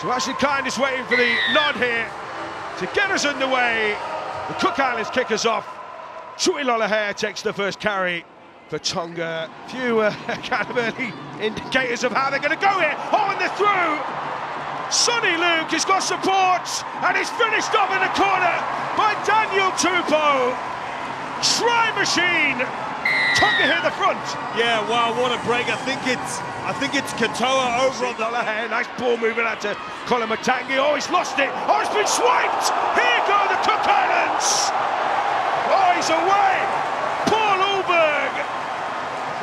So Ashley Kind is waiting for the nod here to get us underway. The Cook Islands kick us off. Tui Lolohea takes the first carry for Tonga. Few kind of early indicators of how they're going to go here. Oh, and they're through. Sonny Luke has got support, and he's finished off in the corner by Daniel Tupou. Try machine. Tonga here at the front. Yeah, wow, what a break. I think it's Katoa over on the left. Nice ball moving out to Colin Matangi. Oh, he's lost it. Oh, it's been swiped. Here go the Cook Islands. Oh, he's away. Paul Ulberg.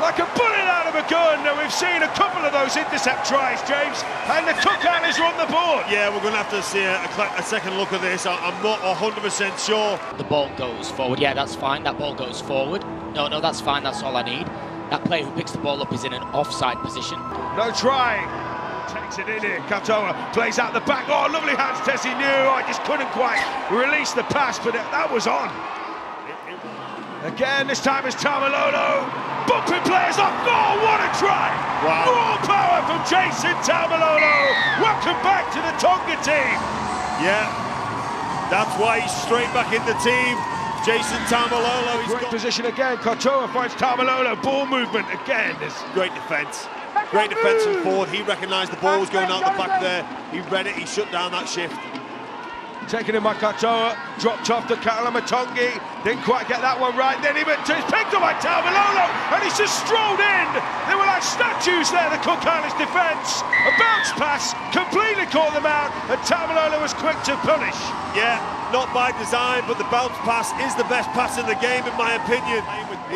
Like a bullet out of a gun. Now, we've seen a couple of those intercept tries, James. And the Cook Islands are on the board. Yeah, we're going to have to see a second look at this. I'm not 100% sure. The ball goes forward. Yeah, that's fine. That ball goes forward. No, that's fine. That's all I need. That player who picks the ball up is in an offside position. No try. Takes it in here. Katoa plays out the back. Oh, lovely hands, Tesi Niu. I just couldn't quite release the pass, but that was on. Again, this time it's Taumalolo. Bumping players up. Oh, what a try! Wow. Raw power from Jason Taumalolo. Welcome back to the Tonga team. Yeah, that's why he's straight back in the team. Jason Taumalolo, he's got position again. Katoa finds Taumalolo, ball movement again. There's great defence. Great defence from Ford. He recognised the ball was going out the back there. He read it, he shut down that shift. Taken in by Katoa, dropped off to Kalama Tongi. Didn't quite get that one right. Then he went to his picked up by Taumalolo, and he's just strolled in. They were like statues there, the Cook Islands defence. A bounce pass, completely caught them out, and Taumalolo was quick to punish. Yeah. Not by design, but the bounce pass is the best pass in the game, in my opinion.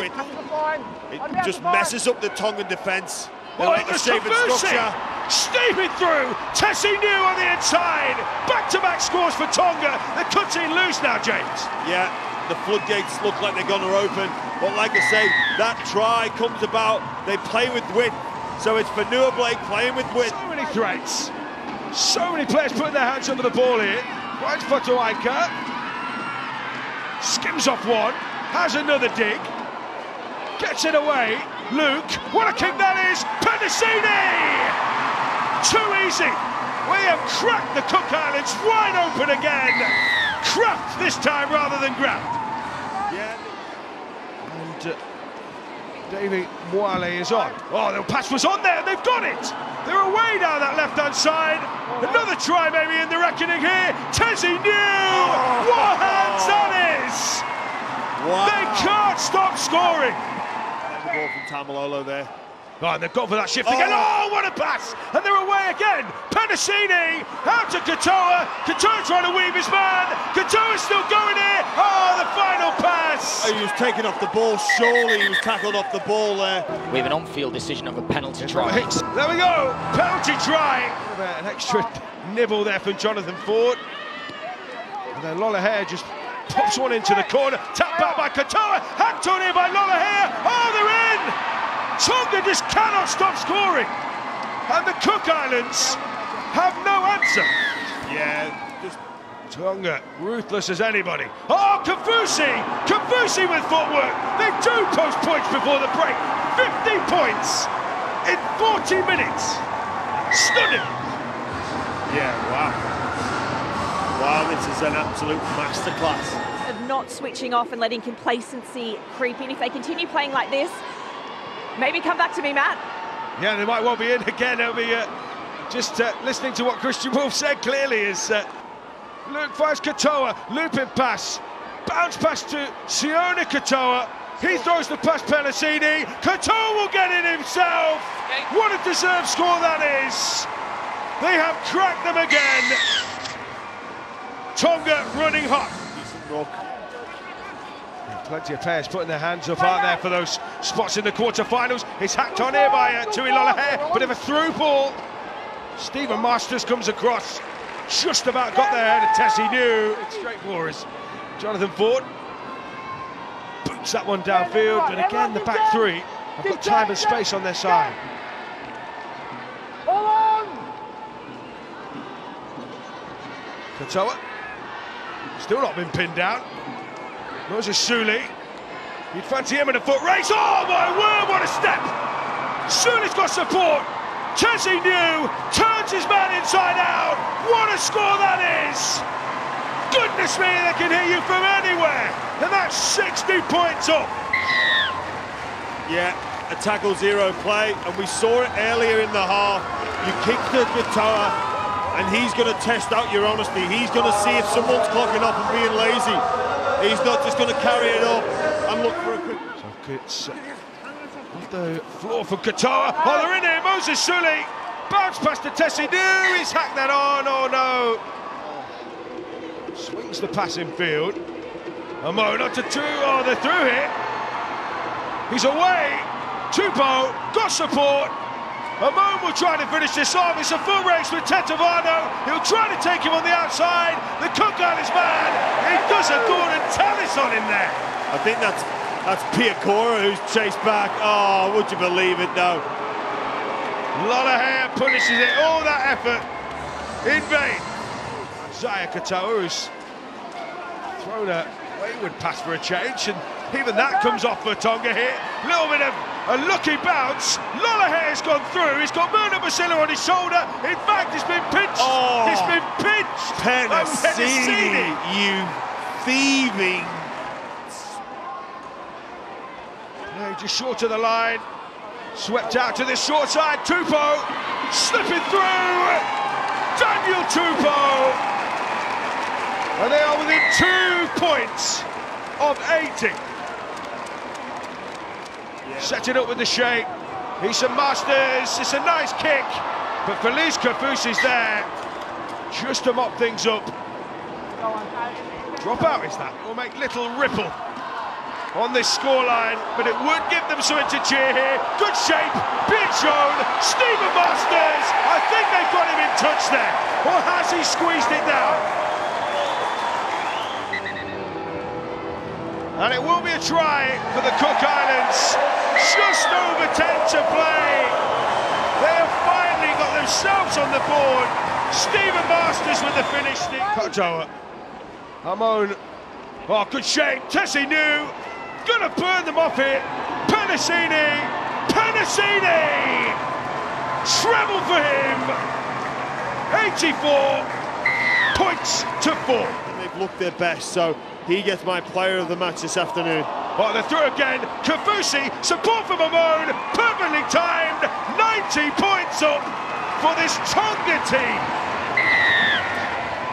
It just messes up the Tongan defence. Like a shaven structure. Steaming through. Tesi Niu on the inside. Back-to-back scores for Tonga. They're cutting loose now, James. Yeah, the floodgates look like they're going to open. But like I say, that try comes about. They play with width, so it's Vanua Blake playing with width. So many threats. So many players putting their hands under the ball here. Right for Tuaika, skims off one, has another dig, gets it away, Luke, what a kick that is, Penisini! Too easy, we have cracked the Cook Islands wide open again, cracked this time rather than grabbed. Yeah. And David Moale is on, oh the pass was on there, they've got it! They're away down that left-hand side. Another try maybe in the reckoning here. Tesi Niu! Oh. What hands that is! Wow. They can't stop scoring. There's the ball from Taumalolo there. Oh, and they've gone for that shift again. Oh, what a pass! And they're away again. Penisini out to Katoa. Katoa trying to weave his man. Katoa's still going here. Oh, the final pass! He was taken off the ball, surely he was tackled off the ball there. We have an on-field decision of a penalty try. There we go, penalty try. An extra nibble there from Jonathan Ford. And then Lolohea just pops one into the corner. Tapped back by Katoa, hacked on here by Lolohea. Oh, they're in! Tonga just cannot stop scoring. And the Cook Islands have no answer. Yeah. Tonga, ruthless as anybody. Oh, Kaufusi with footwork. They do post points before the break. 50 points in 40 minutes. Stunning. Yeah, wow. Wow, this is an absolute masterclass. Of not switching off and letting complacency creep in. If they continue playing like this, maybe come back to me, Matt. Yeah, they might well be in again. It'll be just listening to what Christian Wolfe said clearly is... Luke finds Katoa, looping pass, bounce pass to Sione Katoa, he throws the pass Pelisini, Katoa will get it himself! What a deserved score that is! They have cracked them again! Tonga running hot. Plenty of players putting their hands up out there for those spots in the quarterfinals. It's hacked on here by Tui Lolohea, bit of a through ball. Steven Marsters comes across. Just about got there to Tesi Niu. It's straight for us. Jonathan Ford boots that one downfield, and again the back three have got time and space on their side. Katoa still not been pinned down. Moses Suli. You'd fancy him in a foot race. Oh my word! What a step! Suli's got support. Tesi Niu turns his man inside out. What a score that is! Goodness me, they can hear you from anywhere. And that's 60 points up. Yeah, a tackle zero play, and we saw it earlier in the half. You kick the Katoa, and he's going to test out your honesty. He's going to see if someone's clocking up and being lazy. He's not just going to carry it up and look for a quick... So it's on the floor for Katoa. Oh, they're in here. Moses Suli bounce past to Tesi Niu. He's hacked that on. Oh, no. Swings the pass in field. Amona to two. Oh, they're through here. He's away. Tupou got support. Amon will try to finish this off. It's a full race with Tetovano. He'll try to take him on the outside. The Cook Islands man, he does a Gordon Tallis on him there. I think that's Piacora who's chased back. Oh, would you believe it, though? Lolohea punishes it. All that effort in vain. Zaya Katoa, who's thrown a wayward pass for a change, and even that comes off for Tonga here. A little bit of a lucky bounce. Lolohea has gone through. He's got Mernot Basile on his shoulder. In fact, he's been pinched. Oh, he's been pinched. Penisini, you thieving. No, just short of the line. Swept out to the short side. Tupou slipping through. Daniel Tupou. And they are within 2 points of 80. Set it up with the shape. He's a Masters. It's a nice kick, but Felise Kaufusi's there just to mop things up. Drop out is that? Will make little ripple on this scoreline, but it would give them something to cheer here. Good shape, being shown. Steven Marsters. I think they've got him in touch there, or has he squeezed it down? And it will be a try for the Cook Islands. Just over 10 to play. They have finally got themselves on the board. Steven Marsters with the finish. Katoa. Amon. Oh, good shape. Tesi Niu. Gonna burn them off it. Penisini. Penisini. Treble for him. 84 points to 4. They've looked their best, so he gets my player of the match this afternoon. Oh, they're through again. Kaufusi, support from Amon, perfectly timed. 90 points up for this Tonga team.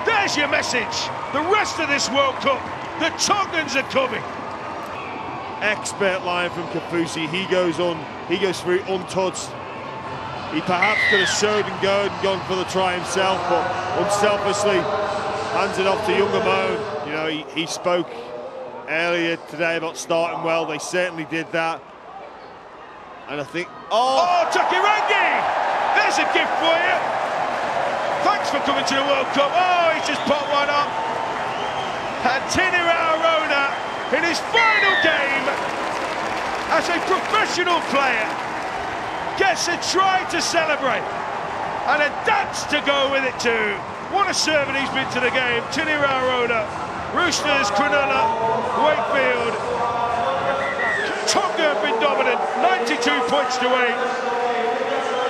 There's your message. The rest of this World Cup, the Tongans are coming. Expert line from Kaufusi. He goes through untouched. He perhaps could have showed and gone for the try himself, but unselfishly hands it off to Jungamon. You know, he spoke earlier today about starting well. They certainly did that. And I think... Oh, Takairangi! There's a gift for you. Thanks for coming to the World Cup. Oh, he's just popped one up. And Tini Arona in his final game as a professional player gets a try to celebrate and a dance to go with it too. What a servant he's been to the game. Tini Arona. Roosters, Cronulla, Wakefield. Tonga have been dominant, 92 points to 8.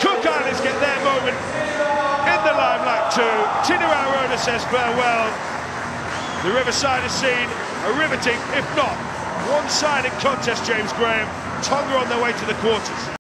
Cook Islands get their moment in the limelight too. Tini Arona says farewell. The Riverside has seen a riveting, if not one-sided contest, James Graham. Tonga on their way to the quarters.